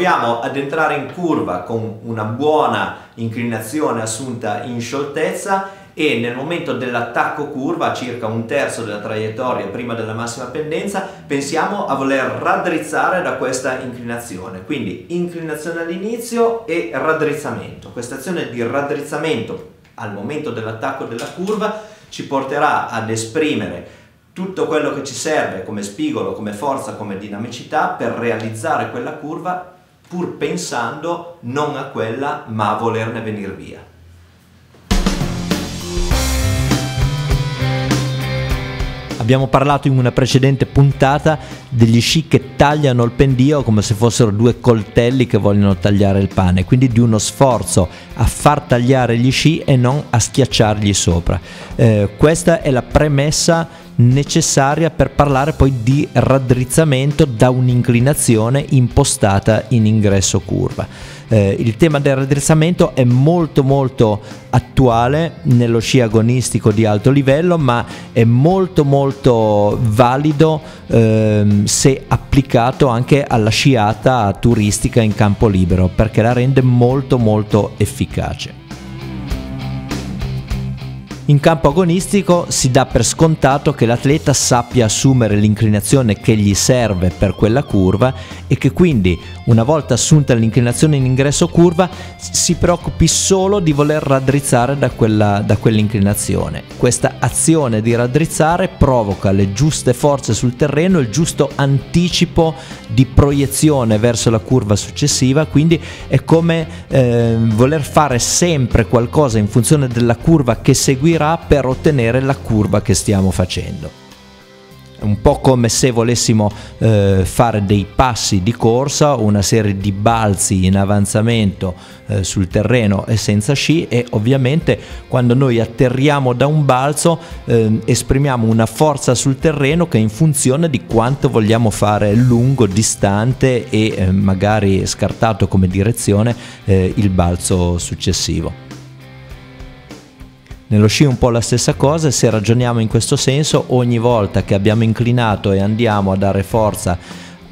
troviamo ad entrare in curva con una buona inclinazione assunta in scioltezza e nel momento dell'attacco curva, circa un terzo della traiettoria prima della massima pendenza, pensiamo a voler raddrizzare da questa inclinazione, quindi inclinazione all'inizio e raddrizzamento. Questa azione di raddrizzamento al momento dell'attacco della curva ci porterà ad esprimere tutto quello che ci serve come spigolo, come forza, come dinamicità per realizzare quella curva, pur pensando non a quella ma a volerne venire via. Abbiamo parlato in una precedente puntata degli sci che tagliano il pendio come se fossero due coltelli che vogliono tagliare il pane, quindi di uno sforzo a far tagliare gli sci e non a schiacciargli sopra. Questa è la premessa necessaria per parlare poi di raddrizzamento da un'inclinazione impostata in ingresso curva. Il tema del raddrizzamento è molto attuale nello sci agonistico di alto livello, ma è molto valido se applicato anche alla sciata turistica in campo libero, perché la rende molto efficace. In campo agonistico si dà per scontato che l'atleta sappia assumere l'inclinazione che gli serve per quella curva e che quindi, una volta assunta l'inclinazione in ingresso curva, si preoccupi solo di voler raddrizzare da quell'inclinazione. Questa azione di raddrizzare provoca le giuste forze sul terreno, il giusto anticipo di proiezione verso la curva successiva, quindi è come voler fare sempre qualcosa in funzione della curva che seguirà per ottenere la curva che stiamo facendo. È un po' come se volessimo fare dei passi di corsa o una serie di balzi in avanzamento sul terreno e senza sci, e ovviamente quando noi atterriamo da un balzo esprimiamo una forza sul terreno che è in funzione di quanto vogliamo fare lungo, distante e magari scartato come direzione il balzo successivo. Nello sci è un po' la stessa cosa, e se ragioniamo in questo senso, ogni volta che abbiamo inclinato e andiamo a dare forza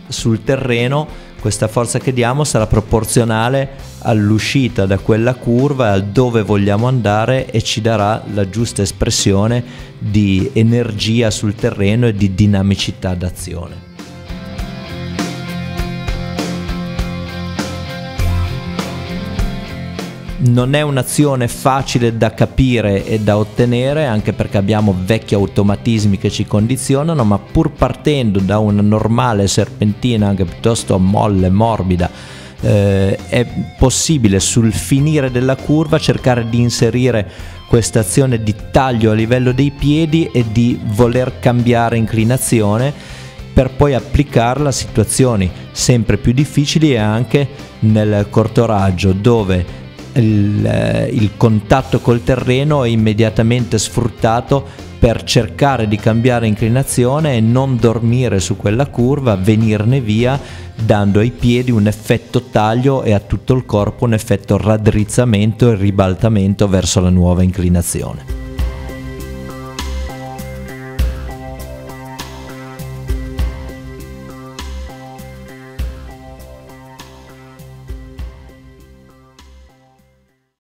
sul terreno, questa forza che diamo sarà proporzionale all'uscita da quella curva, al dove vogliamo andare, e ci darà la giusta espressione di energia sul terreno e di dinamicità d'azione. Non è un'azione facile da capire e da ottenere, anche perché abbiamo vecchi automatismi che ci condizionano, ma pur partendo da una normale serpentina, anche piuttosto molle, morbida, è possibile sul finire della curva cercare di inserire questa azione di taglio a livello dei piedi e di voler cambiare inclinazione, per poi applicarla a situazioni sempre più difficili e anche nel corto raggio, dove il contatto col terreno è immediatamente sfruttato per cercare di cambiare inclinazione e non dormire su quella curva, venirne via dando ai piedi un effetto taglio e a tutto il corpo un effetto raddrizzamento e ribaltamento verso la nuova inclinazione.